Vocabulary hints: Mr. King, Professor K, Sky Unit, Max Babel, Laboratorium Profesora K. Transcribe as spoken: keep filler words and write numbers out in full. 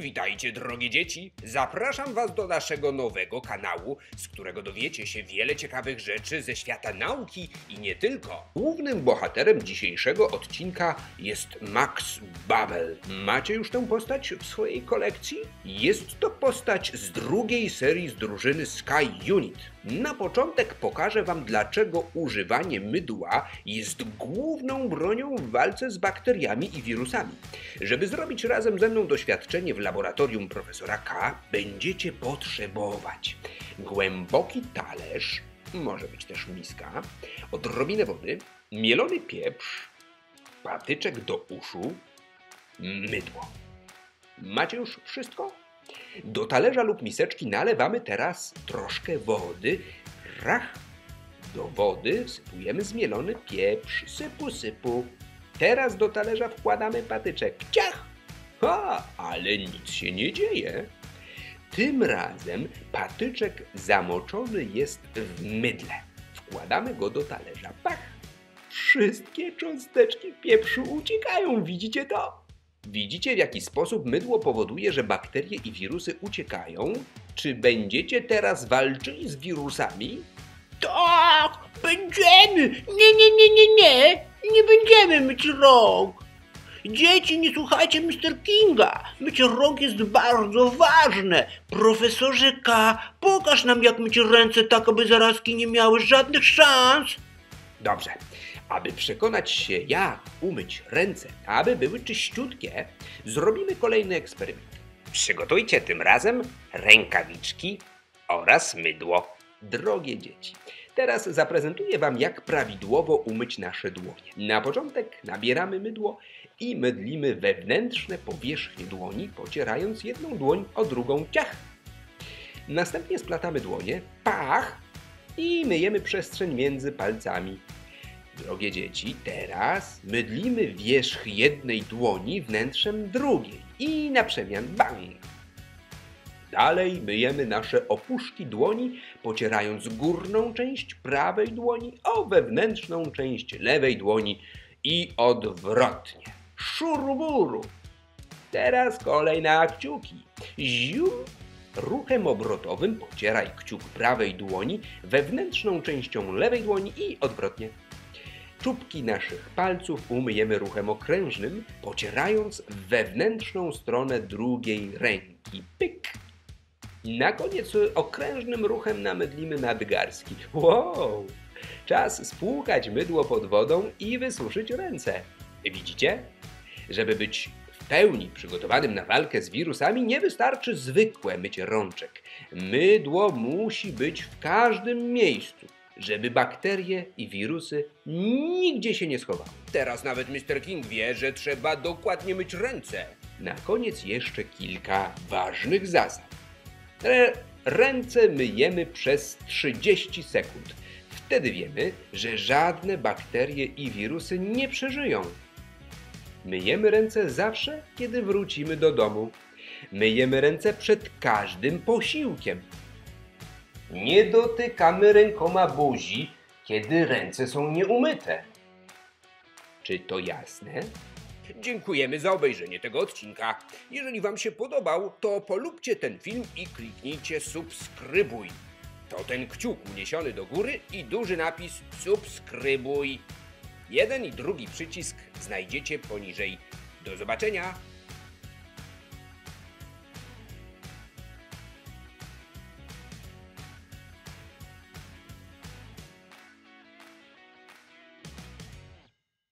Witajcie, drogie dzieci! Zapraszam was do naszego nowego kanału, z którego dowiecie się wiele ciekawych rzeczy ze świata nauki i nie tylko. Głównym bohaterem dzisiejszego odcinka jest Max Babel. Macie już tę postać w swojej kolekcji? Jest to postać z drugiej serii z drużyny Sky Unit. Na początek pokażę wam, dlaczego używanie mydła jest główną bronią w walce z bakteriami i wirusami. Żeby zrobić razem ze mną doświadczenie w Laboratorium Profesora K, będziecie potrzebować głęboki talerz, może być też miska, odrobinę wody, mielony pieprz, patyczek do uszu, mydło. Macie już wszystko? Do talerza lub miseczki nalewamy teraz troszkę wody. Rach! Do wody wsypujemy zmielony pieprz. Sypu, sypu. Teraz do talerza wkładamy patyczek. Ciach! Ha! Ale nic się nie dzieje. Tym razem patyczek zamoczony jest w mydle. Wkładamy go do talerza. Pach! Wszystkie cząsteczki pieprzu uciekają. Widzicie to? Widzicie, w jaki sposób mydło powoduje, że bakterie i wirusy uciekają? Czy będziecie teraz walczyli z wirusami? Tak, będziemy! Nie, nie, nie, nie, nie! Nie będziemy myć rąk! Dzieci, nie słuchajcie mister Kinga! Mycie rąk jest bardzo ważne! Profesorze K, pokaż nam, jak myć ręce tak, aby zarazki nie miały żadnych szans! Dobrze. Aby przekonać się, jak umyć ręce, aby były czyściutkie, zrobimy kolejny eksperyment. Przygotujcie tym razem rękawiczki oraz mydło. Drogie dzieci, teraz zaprezentuję wam, jak prawidłowo umyć nasze dłonie. Na początek nabieramy mydło i mydlimy wewnętrzne powierzchnie dłoni, pocierając jedną dłoń o drugą. Ciach! Następnie splatamy dłonie, pach, i myjemy przestrzeń między palcami. Drogie dzieci, teraz mydlimy wierzch jednej dłoni wnętrzem drugiej i na przemian bang! Dalej myjemy nasze opuszki dłoni, pocierając górną część prawej dłoni o wewnętrzną część lewej dłoni i odwrotnie. Szuruburu! Teraz kolej na kciuki. Ziu! Ruchem obrotowym pocieraj kciuk prawej dłoni wewnętrzną częścią lewej dłoni i odwrotnie. Czubki naszych palców umyjemy ruchem okrężnym, pocierając wewnętrzną stronę drugiej ręki. Pyk! Na koniec okrężnym ruchem namydlimy nadgarstki. Wow! Czas spłukać mydło pod wodą i wysuszyć ręce. Widzicie? Żeby być w pełni przygotowanym na walkę z wirusami, nie wystarczy zwykłe mycie rączek. Mydło musi być w każdym miejscu, żeby bakterie i wirusy nigdzie się nie schowały. Teraz nawet mister King wie, że trzeba dokładnie myć ręce. Na koniec jeszcze kilka ważnych zasad. Ręce myjemy przez trzydzieści sekund. Wtedy wiemy, że żadne bakterie i wirusy nie przeżyją. Myjemy ręce zawsze, kiedy wrócimy do domu. Myjemy ręce przed każdym posiłkiem. Nie dotykamy rękoma buzi, kiedy ręce są nieumyte. Czy to jasne? Dziękujemy za obejrzenie tego odcinka. Jeżeli wam się podobał, to polubcie ten film i kliknijcie subskrybuj. To ten kciuk uniesiony do góry i duży napis subskrybuj. Jeden i drugi przycisk znajdziecie poniżej. Do zobaczenia!